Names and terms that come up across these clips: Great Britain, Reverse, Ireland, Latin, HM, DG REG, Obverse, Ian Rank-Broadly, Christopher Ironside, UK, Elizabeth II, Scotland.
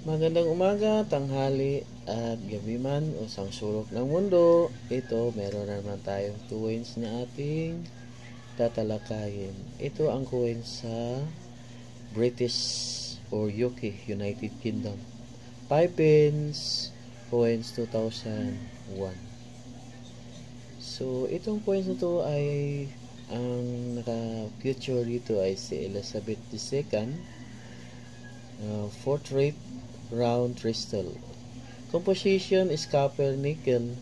Magandang umaga, tanghali at gabi man o sang sulok ng mundo. Ito, meron naman tayong coins na ating tatalakayin. Ito ang coins sa British or UK, United Kingdom. 5 pence, coins 2001. So, itong coins na to ay ang naka-future dito ay si Elizabeth II, portrait round crystal. Composition is copper nickel.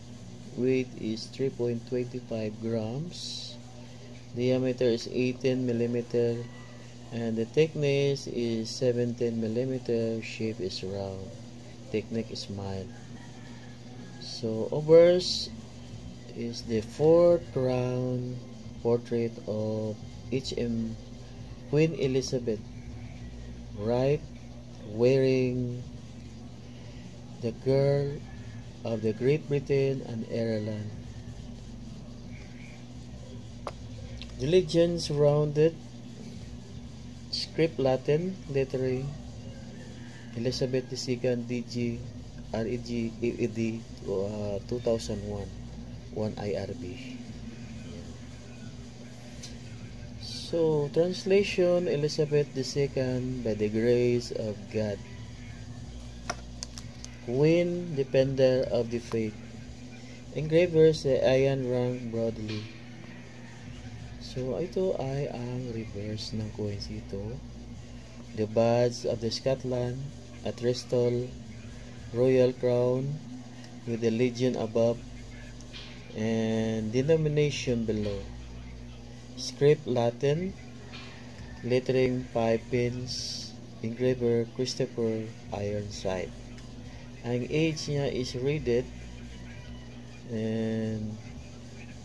Weight is 3.25 grams. Diameter is 18 millimeter, and the thickness is 17 millimeter. Shape is round. Technique is mild. So obverse is the fourth round portrait of HM Queen Elizabeth, right, wearing the girl of the Great Britain and Ireland. The legends rounded script Latin lettering Elizabeth II DG REG AED 2001 1 IRB. So translation, Elizabeth II, by the grace of God, Queen, Defender of the Faith. Engravers, Ian Rank-Broadly. So ito ay ang reverse ng coins ito. The badge of the Scotland, a crystal royal crown with the legion above and denomination below. Script Latin, lettering 5 pins, engraver Christopher Ironside. Ang age niya is rated and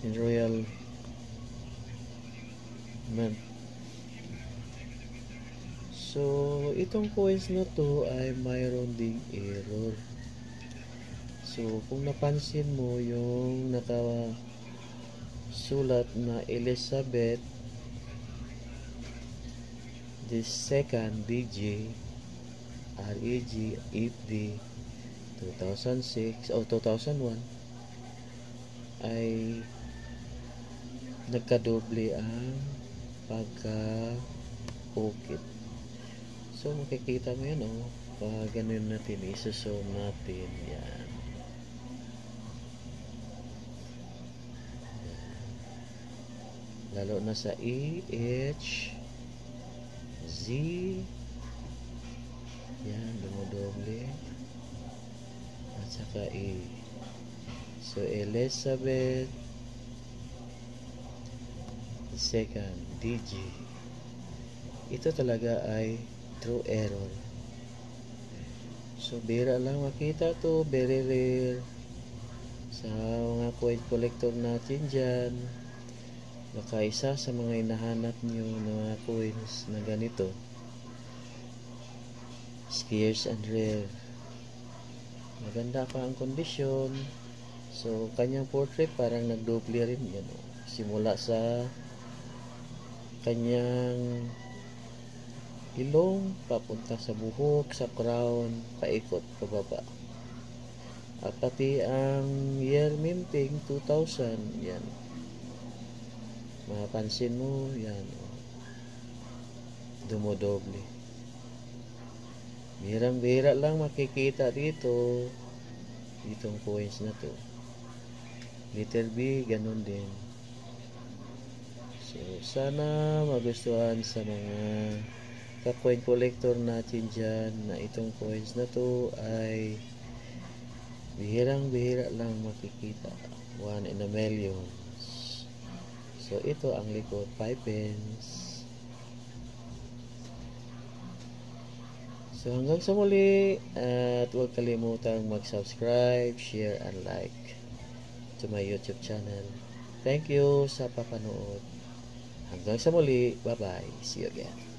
in royal month. So itong coins na to ay mayroon ding error. So kung napansin mo yung nakasulat na Elizabeth the second DG REG AED 2006 o 2001 ay nagkadoble ang pagka-ukit. So makikita mo yan o, pag ganun natin, isusum natin yan. Lalo na sa E, H, Z, yan, dumodoble. At saka E. So Elizabeth second DG. Ito talaga ay true error. So bira lang makita to, very rare. Sa mga coin collector natin dyan, baka isa sa mga hinahanap nyo na coins na ganito. Scarce and rare. Maganda pa ang kondisyon. So kanyang portrait parang nagdoble rin yan, o. Simula sa kanyang ilong papunta sa buhok, sa crown, paikot pababa. At pati ang year minting 2000 yan. Mapansin mo yan, o. Dumodoble. Birang-bira lang makikita dito itong coins na to. Letter B, ganun din. So sana magustuhan sa mga ka-coin collector natin dyan na itong coins na to ay birang-bira lang makikita. 1 in a million. So ito ang likod, 5 pence. So hanggang sa muli, at huwag kalimutang mag-subscribe, share, and like to my YouTube channel. Thank you sa papanood. Hanggang sa muli, bye-bye. See you again.